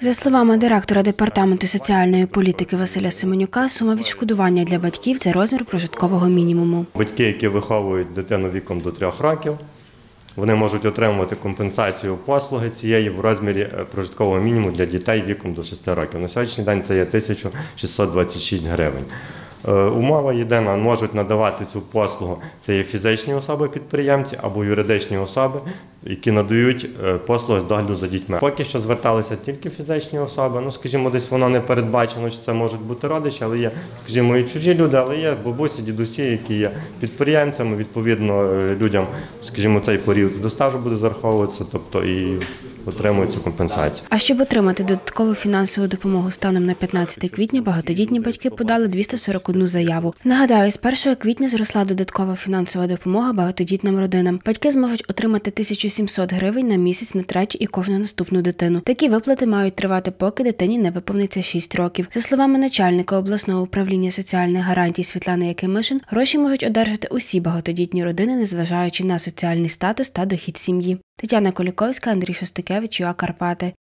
За словами директора департаменту соціальної політики Василя Семенюка, сума відшкодування для батьків – це розмір прожиткового мінімуму. Батьки, які виховують дитину віком до 3 років, вони можуть отримувати компенсацію послуги цієї в розмірі прожиткового мінімуму для дітей віком до 6 років. На сьогоднішній день це є 1626 гривень. Умова єдина, можуть надавати цю послугу, це є фізичні особи-підприємці або юридичні особи, які надають послуги з догляду за дітьми. Поки що зверталися тільки фізичні особи, скажімо, десь воно не передбачено, що це можуть бути родичі, але є, скажімо, і чужі люди, але є бабусі, дідусі, які є підприємцями, відповідно, людям, скажімо, цей період до стажу буде зараховуватися, тобто і отримують цю компенсацію. А щоб отримати додаткову фінансову допомогу станом на 15 квітня, багатодітні батьки подали 241 заяву. Нагадаю, з 1 квітня зросла додаткова фінансова допомога багатодітним родинам. Батьки зможуть отримати 1700 гривень на місяць на третю і кожну наступну дитину. Такі виплати мають тривати, поки дитині не виповниться 6 років. За словами начальника обласного управління соціальних гарантій Світлани Якимишин, гроші можуть одержати усі багатодітні родини, незважаючи на соціальний статус та дохід сім'ї. Тетяна Куліковська, Андрій Шостикевич, UA: Карпати.